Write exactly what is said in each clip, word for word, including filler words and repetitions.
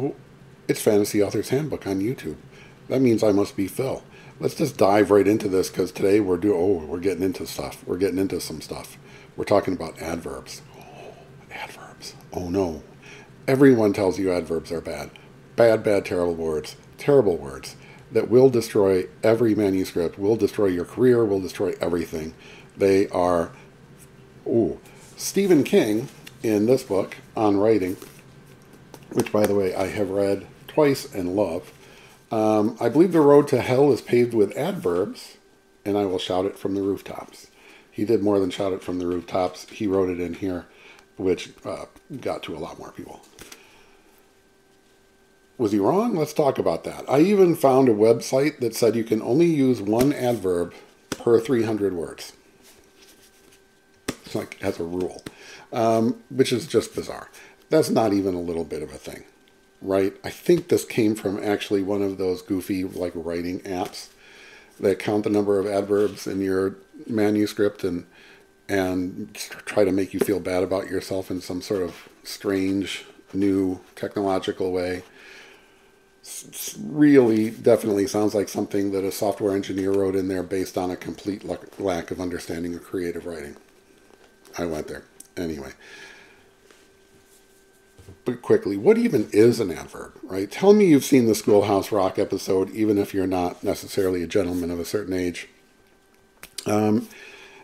well, it's Fantasy Author's Handbook on YouTube. That means I must be Phil. Let's just dive right into this, because today we're doing, oh, we're getting into stuff. We're getting into some stuff. We're talking about adverbs. Oh, adverbs. Oh, no. Everyone tells you adverbs are bad. Bad, bad, terrible words. Terrible words that will destroy every manuscript, will destroy your career, will destroy everything. They are... Ooh. Stephen King, in this book on writing, which, by the way, I have read twice and love, um, I believe the road to hell is paved with adverbs, and I will shout it from the rooftops. He did more than shout it from the rooftops. He wrote it in here, which uh, got to a lot more people. Was he wrong? Let's talk about that. I even found a website that said you can only use one adverb per three hundred words. It's like, as a rule, um, which is just bizarre. That's not even a little bit of a thing, right? I think this came from actually one of those goofy, like, writing apps that count the number of adverbs in your manuscript and, and try to make you feel bad about yourself in some sort of strange, new, technological way. It's really definitely sounds like something that a software engineer wrote in there based on a complete lack of understanding of creative writing. I went there. Anyway. But quickly, what even is an adverb, right? Tell me you've seen the Schoolhouse Rock episode, even if you're not necessarily a gentleman of a certain age. Um,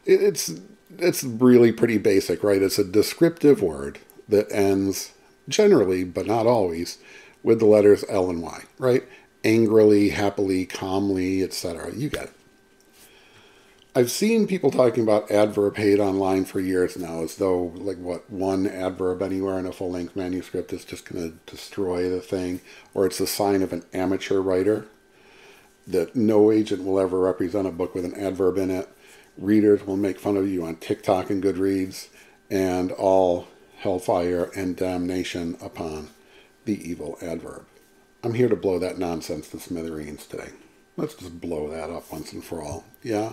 it, it's, it's really pretty basic, right? It's a descriptive word that ends generally, but not always, with the letters L and Y, right? Angrily, happily, calmly, et cetera. You get it. I've seen people talking about adverb hate online for years now, as though, like, what, one adverb anywhere in a full-length manuscript is just going to destroy the thing, or it's a sign of an amateur writer, that no agent will ever represent a book with an adverb in it. Readers will make fun of you on TikTok and Goodreads, and all hellfire and damnation upon the evil adverb. I'm here to blow that nonsense to smithereens today. Let's just blow that up once and for all. Yeah?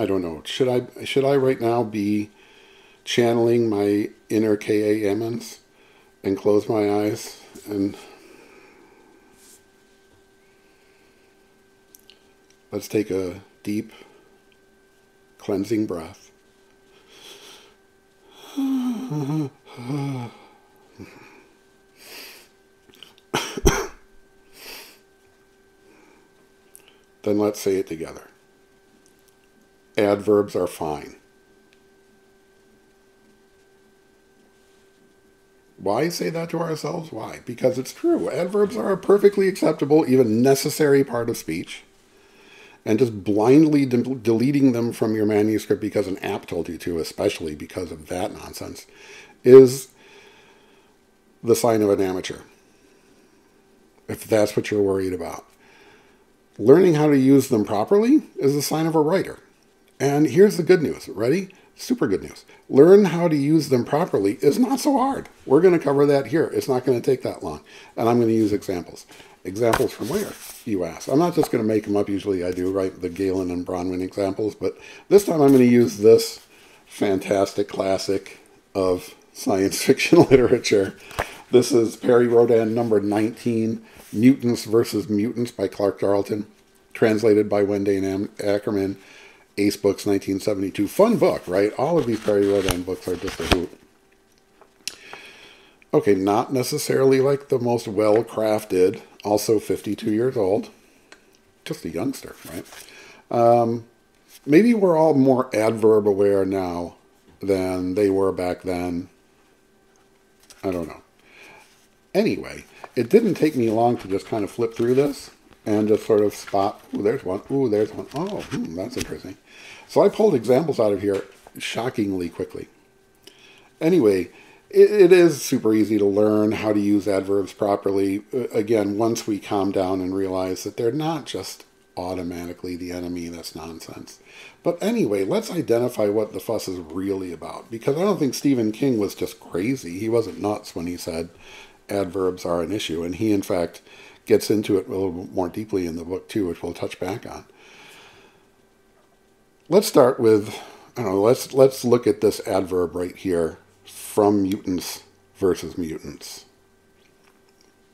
I don't know. Should I should I right now be channeling my inner K. A. Emmons and close my eyes and let's take a deep cleansing breath. Then let's say it together. Adverbs are fine. Why say that to ourselves? Why? Because it's true. Adverbs are a perfectly acceptable, even necessary part of speech. And just blindly de deleting them from your manuscript because an app told you to, especially because of that nonsense, is the sign of an amateur. If that's what you're worried about. Learning how to use them properly is the sign of a writer. And here's the good news. Ready? Super good news. Learn how to use them properly is not so hard. We're going to cover that here. It's not going to take that long. And I'm going to use examples. Examples from where, you ask? I'm not just going to make them up. Usually I do, right? The Galen and Bronwyn examples. But this time I'm going to use this fantastic classic of science fiction literature. This is Perry Rhodan, number nineteen, Mutants versus. Mutants by Clark Darleton, translated by Wendane Ackerman. Ace Books, nineteen seventy-two. Fun book, right? All of these Perry Rhodan books are just a hoot. Okay, not necessarily like the most well-crafted, also fifty-two years old. Just a youngster, right? Um, maybe we're all more adverb-aware now than they were back then. I don't know. Anyway, it didn't take me long to just kind of flip through this. And just sort of spot, ooh, there's one, ooh, there's one. Oh, hmm, that's interesting. So I pulled examples out of here shockingly quickly. Anyway, it, it is super easy to learn how to use adverbs properly. Again, once we calm down and realize that they're not just automatically the enemy, that's nonsense. But anyway, let's identify what the fuss is really about. Because I don't think Stephen King was just crazy. He wasn't nuts when he said adverbs are an issue. And he, in fact... gets into it a little more deeply in the book too, which we'll touch back on. Let's start with, I don't know, let's let's look at this adverb right here from Mutants versus Mutants.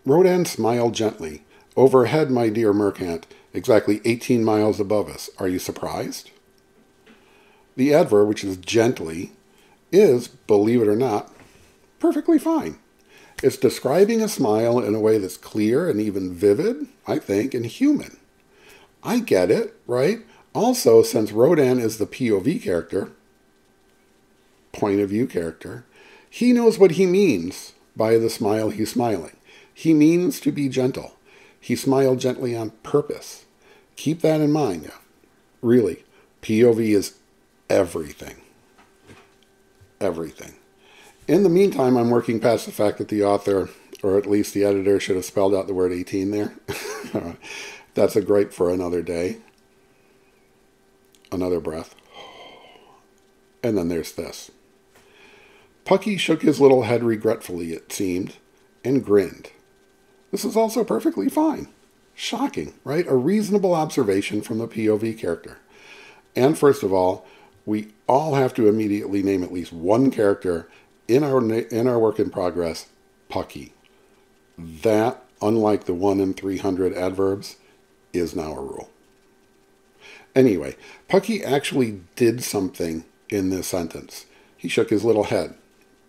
Rhodan smiled gently. Overhead, my dear merchant, exactly eighteen miles above us. Are you surprised? The adverb, which is gently, is, believe it or not, perfectly fine. It's describing a smile in a way that's clear and even vivid, I think, and human. I get it, right? Also, since Rhodan is the P O V character, point of view character, he knows what he means by the smile he's smiling. He means to be gentle. He smiled gently on purpose. Keep that in mind. Really, P O V is everything. Everything. In the meantime, I'm working past the fact that the author, or at least the editor, should have spelled out the word eighteen there. That's a gripe for another day. Another breath. And then there's this. Pucky shook his little head regretfully, it seemed, and grinned. This is also perfectly fine. Shocking, right? A reasonable observation from the P O V character. And first of all, we all have to immediately name at least one character in our, in our work in progress, Pucky. That, unlike the one in three hundred adverbs, is now a rule. Anyway, Pucky actually did something in this sentence. He shook his little head,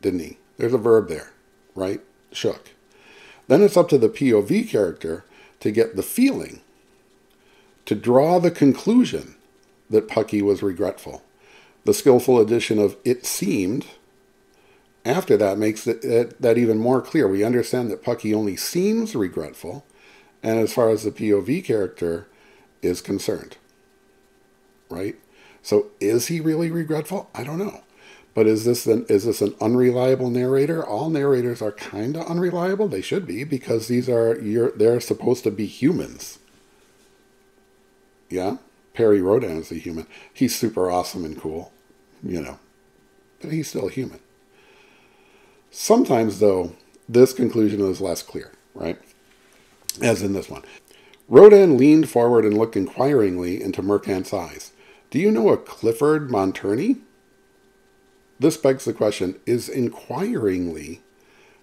didn't he? There's a verb there, right? Shook. Then it's up to the P O V character to get the feeling, to draw the conclusion that Pucky was regretful. The skillful addition of "it seemed" after that makes it, it, that even more clear. We understand that Pucky only seems regretful, and as far as the P O V character is concerned, right? So is he really regretful? I don't know. But is this an, is this an unreliable narrator? All narrators are kind of unreliable. They should be, because these are you're, they're supposed to be humans. Yeah, Perry Rhodan is a human. He's super awesome and cool, you know, but he's still a human. Sometimes, though, this conclusion is less clear, right? As in this one. Rhodan leaned forward and looked inquiringly into Mercant's eyes. Do you know a Clifford Monturney? This begs the question, is inquiringly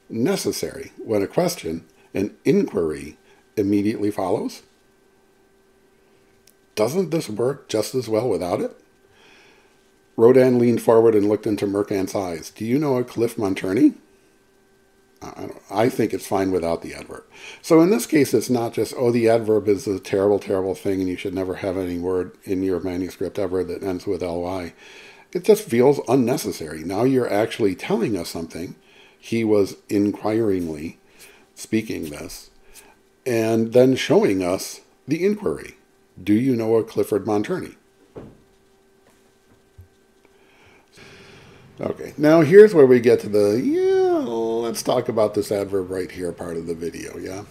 necessary when a question, an inquiry, immediately follows? Doesn't this work just as well without it? Rhodan leaned forward and looked into Mercant's eyes. Do you know a Cliff Monturney? I, don't, I think it's fine without the adverb. So in this case, it's not just, oh, the adverb is a terrible, terrible thing and you should never have any word in your manuscript ever that ends with L Y. It just feels unnecessary. Now you're actually telling us something. He was inquiringly speaking this and then showing us the inquiry. Do you know a Clifford Monturney? Okay, now here's where we get to the, yeah, let's talk about this adverb right here part of the video, yeah?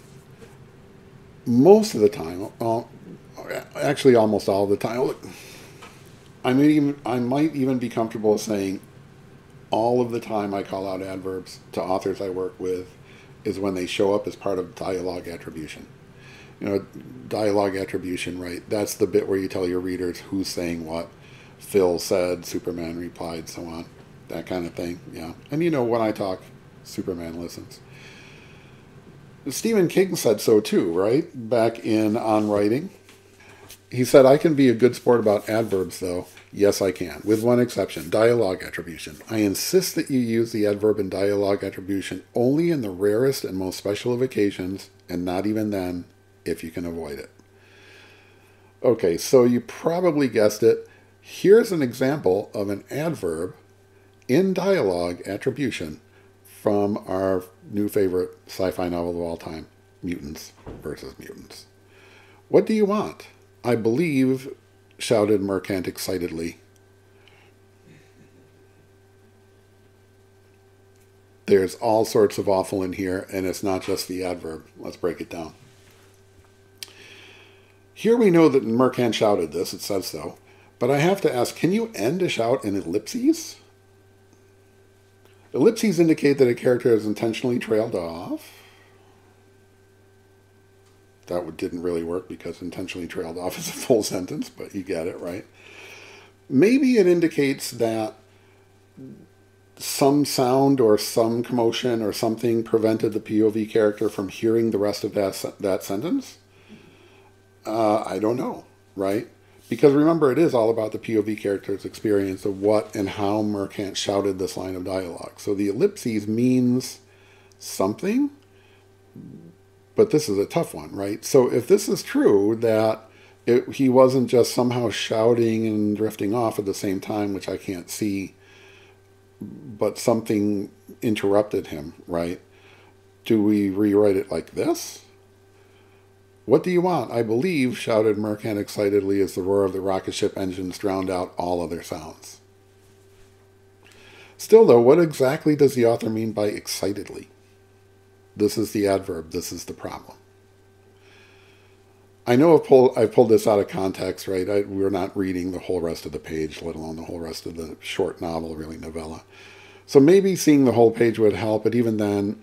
Most of the time, well, actually almost all the time, look, I might, even, I might even be comfortable saying all of the time I call out adverbs to authors I work with is when they show up as part of dialogue attribution. You know, dialogue attribution, right? That's the bit where you tell your readers who's saying what. Phil said, Superman replied, so on. That kind of thing, yeah. And you know, when I talk, Superman listens. Stephen King said so too, right? Back in On Writing. He said, I can be a good sport about adverbs, though. Yes, I can. With one exception, dialogue attribution. I insist that you use the adverb in dialogue attribution only in the rarest and most special of occasions, and not even then, if you can avoid it. Okay, so you probably guessed it. Here's an example of an adverb in dialogue attribution from our new favorite sci-fi novel of all time, Mutants versus. Mutants. What do you want? I believe, shouted Mercant excitedly. There's all sorts of awful in here, and it's not just the adverb. Let's break it down. Here we know that Mercant shouted this, it says so, but I have to ask, can you end a shout in ellipses? Ellipses indicate that a character is intentionally trailed off. That didn't really work because intentionally trailed off is a full sentence, but you get it, right? Maybe it indicates that some sound or some commotion or something prevented the P O V character from hearing the rest of that, that sentence? Uh, I don't know, right? Because remember, it is all about the P O V character's experience of what and how Mercant shouted this line of dialogue. So the ellipses means something, but this is a tough one, right? So if this is true, that it, he wasn't just somehow shouting and drifting off at the same time, which I can't see, but something interrupted him, right? Do we rewrite it like this? "What do you want? I believe," shouted Mercant excitedly as the roar of the rocket ship engines drowned out all other sounds. Still, though, what exactly does the author mean by excitedly? This is the adverb. This is the problem. I know I've pulled, I've pulled this out of context, right? I, we're not reading the whole rest of the page, let alone the whole rest of the short novel, really novella. So maybe seeing the whole page would help, but even then,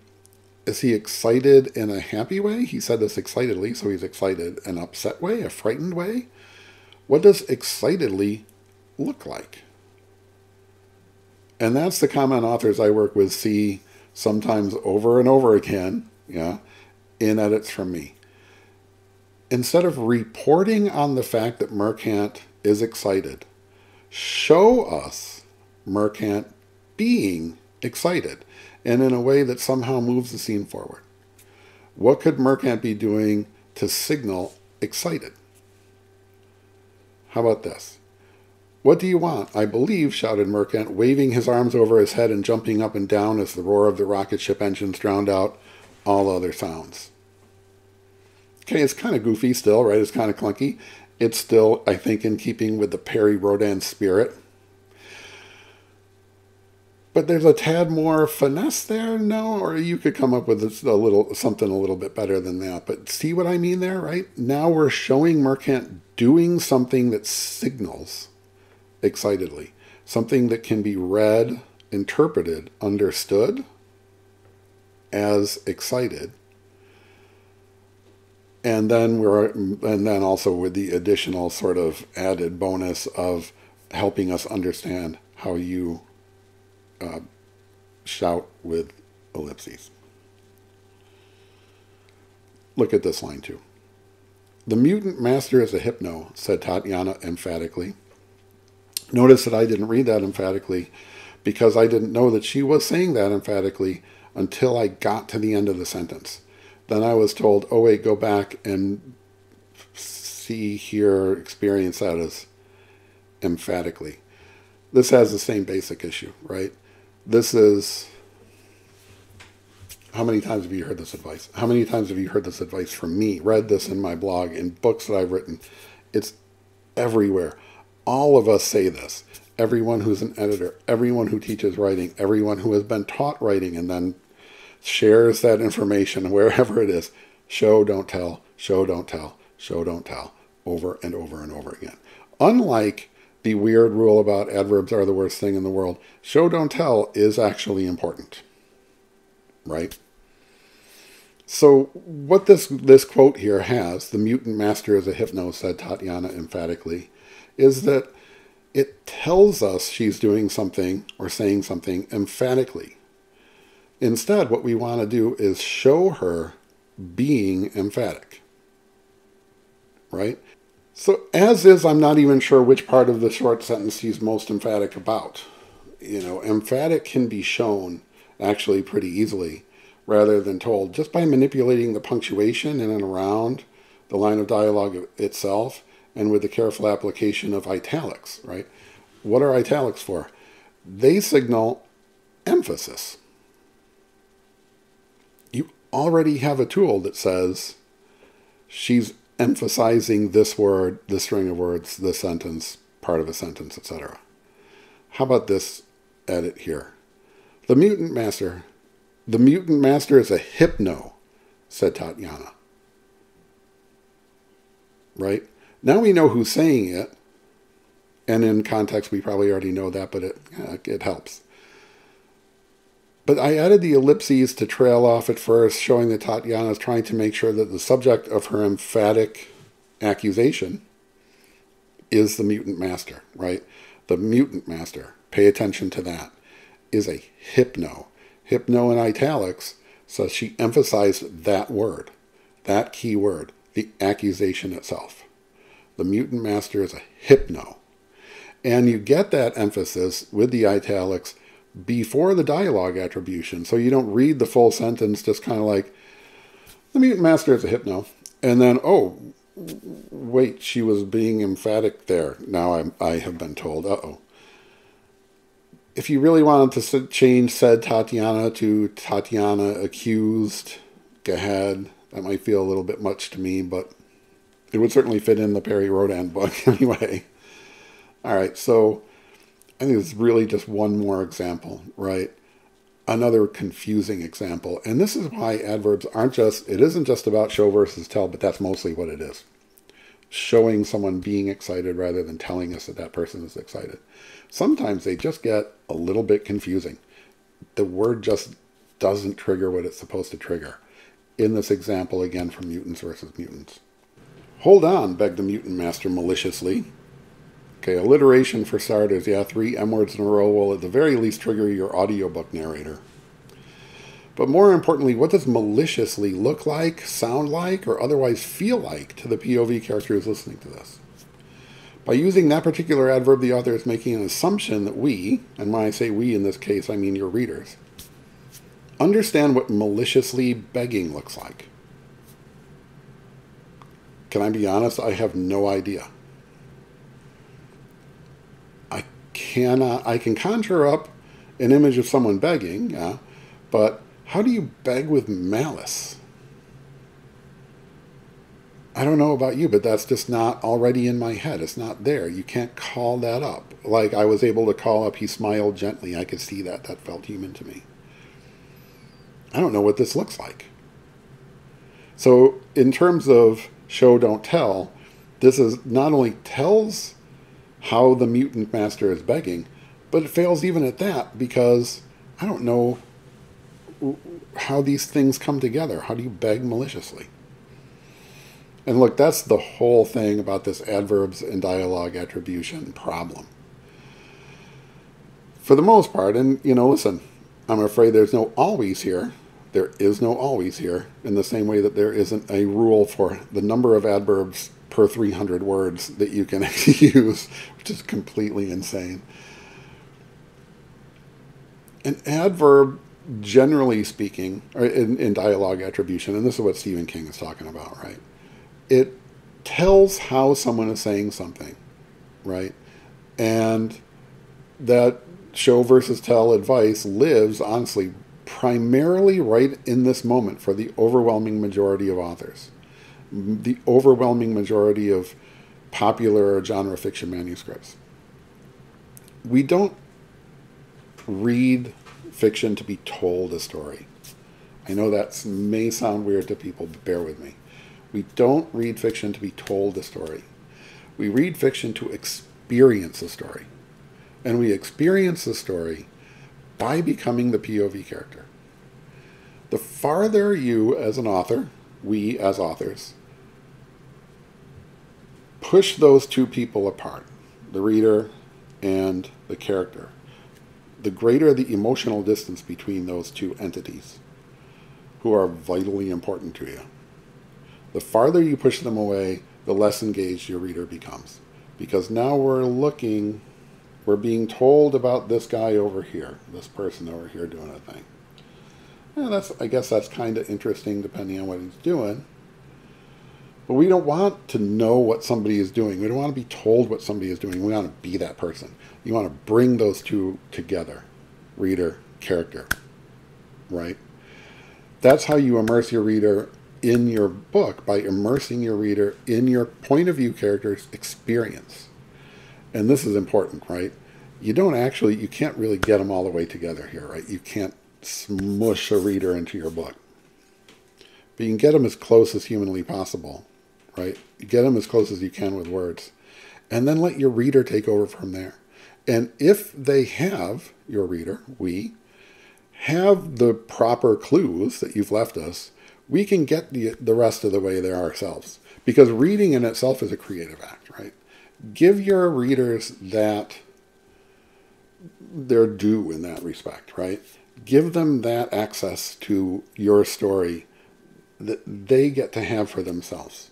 is he excited in a happy way? He said this excitedly, so he's excited. An upset way? A frightened way? What does excitedly look like? And that's the comment authors I work with see sometimes over and over again, yeah, in edits from me. Instead of reporting on the fact that Mercant is excited, show us Mercant being excited, and in a way that somehow moves the scene forward. What could Mercant be doing to signal excited? How about this? "What do you want? I believe," shouted Mercant, waving his arms over his head and jumping up and down as the roar of the rocket ship engines drowned out all other sounds. Okay, it's kind of goofy still, right? It's kind of clunky. It's still, I think, in keeping with the Perry Rhodan spirit. But there's a tad more finesse there, no? Or you could come up with a little something a little bit better than that. But see what I mean there, right? Now we're showing Mercant doing something that signals excitedly. Something that can be read, interpreted, understood as excited. And then we're and then also with the additional sort of added bonus of helping us understand how you Uh, shout with ellipses. Look at this line too. "The mutant master is a hypno," said Tatiana emphatically. Notice that I didn't read that emphatically because I didn't know that she was saying that emphatically until I got to the end of the sentence. Then I was told, oh wait, go back and see, hear, experience that as emphatically. This has the same basic issue, right? This is, how many times have you heard this advice? How many times have you heard this advice from me? Read this in my blog, in books that I've written. It's everywhere. All of us say this. Everyone who's an editor, everyone who teaches writing, everyone who has been taught writing and then shares that information wherever it is. Show, don't tell, show, don't tell, show, don't tell, over and over and over again. Unlike the weird rule about adverbs are the worst thing in the world, show, don't tell is actually important, right? So what this, this quote here has, "The mutant master is a hypno," said Tatiana emphatically, is that it tells us she's doing something or saying something emphatically. Instead, what we want to do is show her being emphatic, right? So as is, I'm not even sure which part of the short sentence he's most emphatic about. You know, emphatic can be shown actually pretty easily rather than told just by manipulating the punctuation in and around the line of dialogue itself and with the careful application of italics, right? What are italics for? They signal emphasis. You already have a tool that says she's emphasizing this word, this string of words, this sentence, part of a sentence, et cetera. How about this edit here? The mutant master, the mutant master is a hypno, said Tatiana. Right? Now we know who's saying it, and in context we probably already know that, but it, it helps. But I added the ellipses to trail off at first, showing that Tatiana is trying to make sure that the subject of her emphatic accusation is the mutant master, right? The mutant master. Pay attention to that. is a hypno. Hypno in italics, so she emphasized that word, that key word, the accusation itself. The mutant master is a hypno. And you get that emphasis with the italics before the dialogue attribution, so you don't read the full sentence just kind of like, the mutant master is a hypno, and then, oh, wait, she was being emphatic there. Now I, I have been told, uh-oh. If you really wanted to change said Tatiana to Tatiana accused, go ahead. That might feel a little bit much to me, but it would certainly fit in the Perry Rhodan book anyway. All right, so I think it's really just one more example, right? Another confusing example. And this is why adverbs aren't just, it isn't just about show versus tell, but that's mostly what it is. Showing someone being excited rather than telling us that that person is excited. Sometimes they just get a little bit confusing. The word just doesn't trigger what it's supposed to trigger. In this example, again, from Mutants versus Mutants. Hold on, begged the mutant master maliciously. Okay, alliteration for starters. Yeah, three M words in a row will at the very least trigger your audiobook narrator. But more importantly, what does maliciously look like, sound like, or otherwise feel like to the P O V character who's listening to this? By using that particular adverb, the author is making an assumption that we, and when I say we in this case, I mean your readers, understand what maliciously begging looks like. Can I be honest? I have no idea. I cannot, I can conjure up an image of someone begging, yeah, but how do you beg with malice? I don't know about you, but that's just not already in my head. It's not there. You can't call that up. Like I was able to call up, he smiled gently. I could see that. That felt human to me. I don't know what this looks like. So in terms of show, don't tell, this is not only tells how the mutant master is begging, but it fails even at that because I don't know how these things come together. How do you beg maliciously? And look, that's the whole thing about this adverbs and dialogue attribution problem. For the most part, and you know, listen, I'm afraid there's no always here. There is no always here in the same way that there isn't a rule for the number of adverbs per three hundred words that you can use, which is completely insane. An adverb, generally speaking, or in, in dialogue attribution, and this is what Stephen King is talking about, right? It tells how someone is saying something, right? And that show versus tell advice lives, honestly, primarily right in this moment for the overwhelming majority of authors. The overwhelming majority of popular genre fiction manuscripts. We don't read fiction to be told a story. I know that may sound weird to people, but bear with me. We don't read fiction to be told a story. We read fiction to experience a story. And we experience the story by becoming the P O V character. The farther you as an author, we as authors, push those two people apart, the reader and the character, the greater the emotional distance between those two entities who are vitally important to you. The farther you push them away, the less engaged your reader becomes. Because now we're looking, we're being told about this guy over here, this person over here doing a thing. Yeah, that's, I guess that's kind of interesting depending on what he's doing. But we don't want to know what somebody is doing. We don't want to be told what somebody is doing. We want to be that person. You want to bring those two together, reader, character, right? That's how you immerse your reader in your book, by immersing your reader in your point of view character's experience. And this is important, right? You don't actually, you can't really get them all the way together here, right? You can't smush a reader into your book. But you can get them as close as humanly possible, right? You get them as close as you can with words. And then let your reader take over from there. And if they have, your reader, we, have the proper clues that you've left us, we can get the, the rest of the way there ourselves. Because reading in itself is a creative act, right? Give your readers that their due in that respect, right? Give them that access to your story that they get to have for themselves,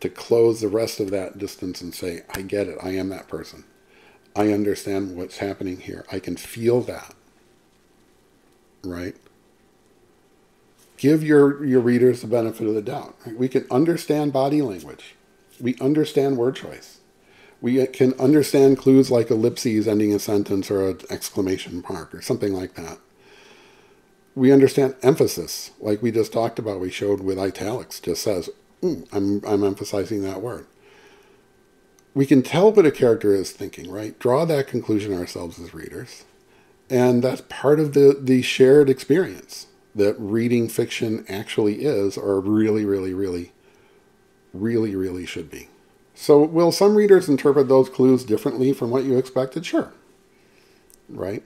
to close the rest of that distance and say, I get it. I am that person. I understand what's happening here. I can feel that, right? Give your, your readers the benefit of the doubt. Right? We can understand body language. We understand word choice. We can understand clues like ellipses ending a sentence or an exclamation mark or something like that. We understand emphasis, like we just talked about. We showed with italics, just says, mm, I'm, I'm emphasizing that word. We can tell what a character is thinking, right? Draw that conclusion ourselves as readers. And that's part of the, the shared experience that reading fiction actually is, or really, really, really, really, really should be. So will some readers interpret those clues differently from what you expected? Sure. Right?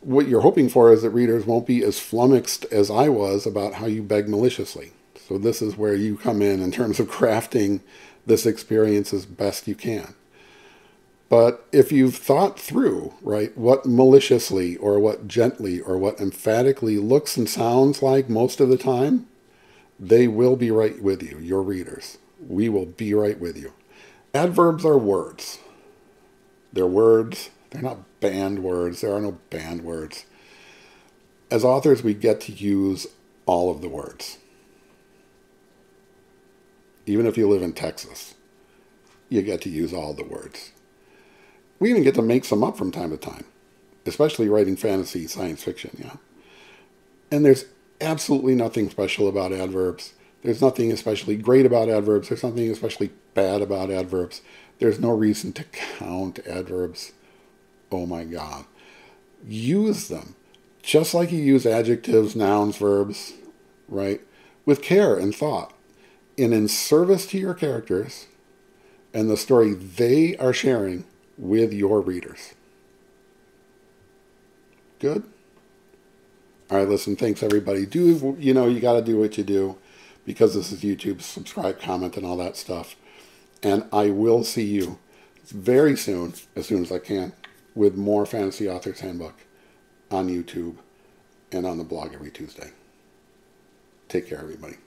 What you're hoping for is that readers won't be as flummoxed as I was about how you beg maliciously. So this is where you come in in terms of crafting this experience as best you can. But if you've thought through, right, what maliciously or what gently or what emphatically looks and sounds like most of the time, they will be right with you, your readers. We will be right with you. Adverbs are words. They're words. They're not banned words. There are no banned words. As authors, we get to use all of the words. Even if you live in Texas, you get to use all the words. We even get to make some up from time to time, especially writing fantasy, science fiction, you know. And there's absolutely nothing special about adverbs. There's nothing especially great about adverbs. There's nothing especially bad about adverbs. There's no reason to count adverbs. Oh my God. Use them just like you use adjectives, nouns, verbs, right? With care and thought and in service to your characters and the story they are sharing with your readers. Good? All right, listen, thanks everybody. Do, you know, you got to do what you do because this is YouTube. Subscribe, comment, and all that stuff. And I will see you very soon, as soon as I can, with more Fantasy Author's Handbook on YouTube and on the blog every Tuesday. Take care, everybody.